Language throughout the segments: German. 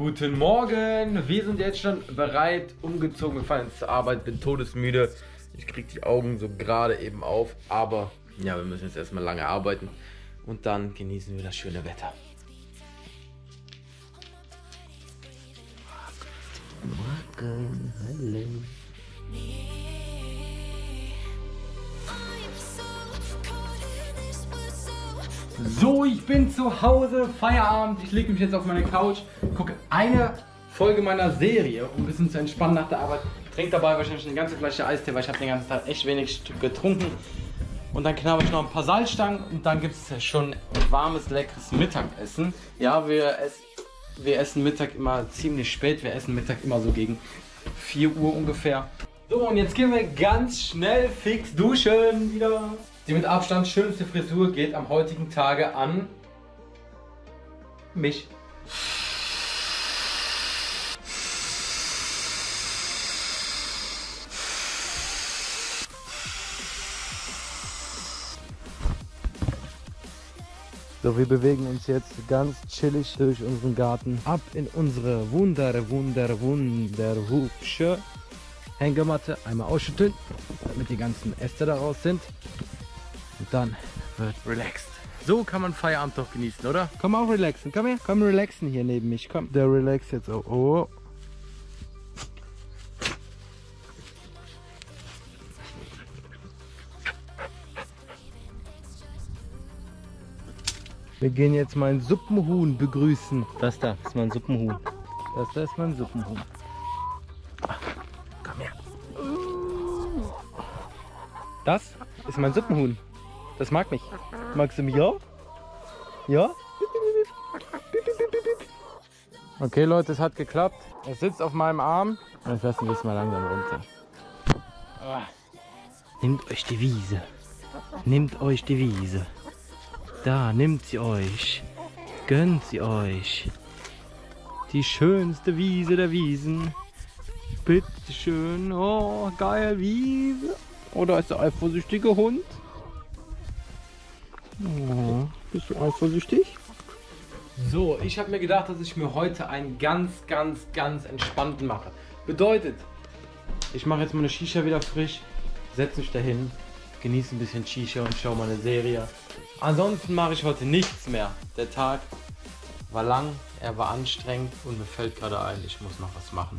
Guten Morgen, wir sind jetzt schon bereit, umgezogen, wir fahren jetzt zur Arbeit, bin todesmüde. Ich kriege die Augen so gerade eben auf, aber ja, wir müssen jetzt erstmal lange arbeiten und dann genießen wir das schöne Wetter. Guten Morgen, hallo. So, ich bin zu Hause, Feierabend, ich lege mich jetzt auf meine Couch, gucke eine Folge meiner Serie, um ein bisschen zu entspannen nach der Arbeit. Trinke dabei wahrscheinlich eine ganze Flasche Eistee, weil ich habe den ganzen Tag echt wenig getrunken. Und dann knabber ich noch ein paar Salzstangen und dann gibt es schon warmes, leckeres Mittagessen. Ja, wir essen Mittag immer ziemlich spät, wir essen Mittag immer so gegen 4 Uhr ungefähr. So, und jetzt gehen wir ganz schnell fix duschen wieder. Die mit Abstand schönste Frisur geht am heutigen Tage an mich. So, wir bewegen uns jetzt ganz chillig durch unseren Garten. Ab in unsere wunderhübsche Hängematte. Einmal ausschütteln, damit die ganzen Äste daraus sind. Und dann wird relaxed. So kann man Feierabend doch genießen, oder? Komm auch relaxen, komm her. Komm relaxen hier neben mich, komm. Der relaxt jetzt auch. Oh. Wir gehen jetzt mein Suppenhuhn begrüßen. Das da ist mein Suppenhuhn. Das da ist mein Suppenhuhn. Komm her. Das ist mein Suppenhuhn. Das mag mich. Magst du mich auch? Ja? Okay Leute, es hat geklappt. Er sitzt auf meinem Arm. Ich lasse ihn jetzt mal langsam runter. Nehmt euch die Wiese. Nehmt euch die Wiese. Da, nimmt sie euch. Gönnt sie euch. Die schönste Wiese der Wiesen. Bitte schön. Oh, geil, Wiese. Oder ist der eifersüchtige Hund? Oh, bist du eifersüchtig? So, ich habe mir gedacht, dass ich mir heute einen ganz entspannten mache. Bedeutet, ich mache jetzt meine Shisha wieder frisch, setze mich dahin, genieße ein bisschen Shisha und schaue meine Serie. Ansonsten mache ich heute nichts mehr. Der Tag war lang, er war anstrengend und mir fällt gerade ein, ich muss noch was machen.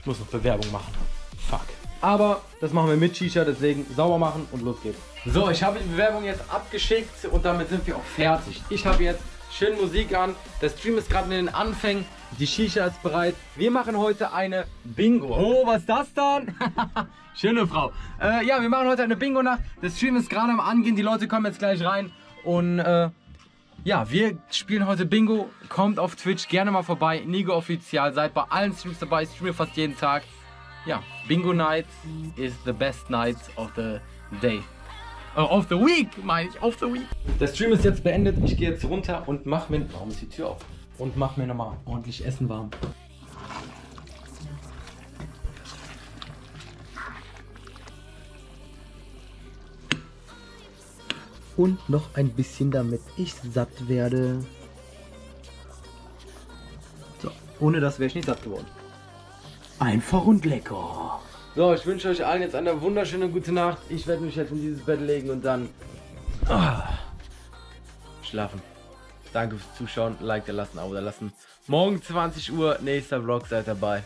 Ich muss noch Bewerbung machen. Fuck. Aber das machen wir mit Shisha, deswegen sauber machen und los geht's. So, ich habe die Bewerbung jetzt abgeschickt und damit sind wir auch fertig. Ich habe jetzt schön Musik an, der Stream ist gerade in den Anfängen, die Shisha ist bereit. Wir machen heute eine Bingo. Oh, was ist das dann? Schöne Frau. Ja, wir machen heute eine Bingo-Nacht. Der Stream ist gerade am Angehen, die Leute kommen jetzt gleich rein. Und ja, wir spielen heute Bingo. Kommt auf Twitch gerne mal vorbei. Nigo offiziell, seid bei allen Streams dabei. Ich streame fast jeden Tag. Ja, Bingo Night is the best night of the day. Of the week, meine ich, of the week. Der Stream ist jetzt beendet. Ich gehe jetzt runter und mach mir... Warum ist die Tür auf? Und mach mir nochmal ordentlich Essen warm. Und noch ein bisschen, damit ich satt werde. So, ohne das wäre ich nicht satt geworden. Einfach und lecker. So, ich wünsche euch allen jetzt eine wunderschöne gute Nacht. Ich werde mich jetzt in dieses Bett legen und dann schlafen. Danke fürs Zuschauen, Like da lassen, Abo da lassen. Morgen 20 Uhr, nächster Vlog, seid dabei.